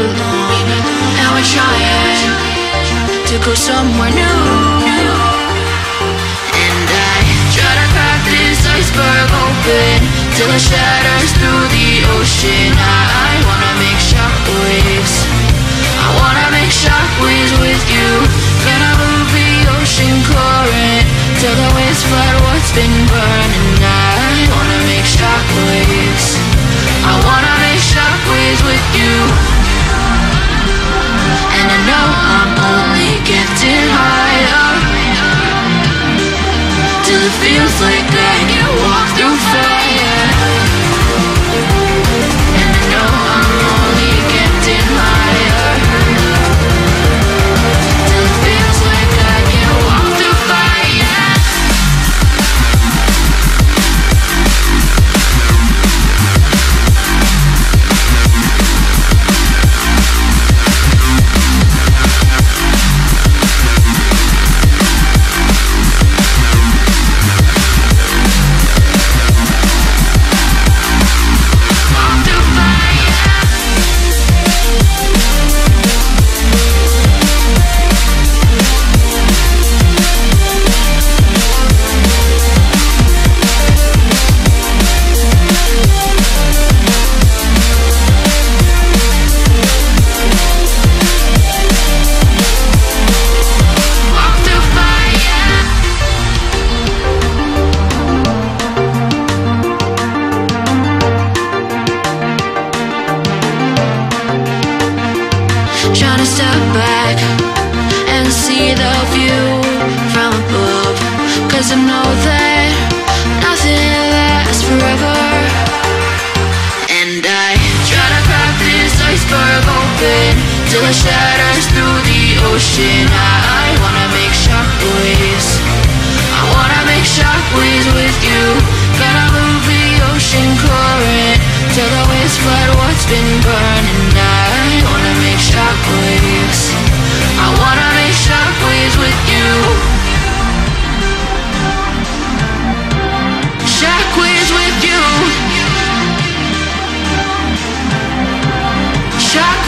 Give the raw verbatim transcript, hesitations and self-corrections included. Now we're trying to go somewhere new. And I try to crack this iceberg open till it shatters through the ocean. I wanna make shockwaves, I wanna make shockwaves with you. Gonna move the ocean current till the waves flood what's been burning. I wanna make shockwaves, I wanna make shockwaves with you. And I know I'm only getting higher till it feels like I can walk through fire. And I know I'm only getting higher till it feels like I can walk through fire. Shock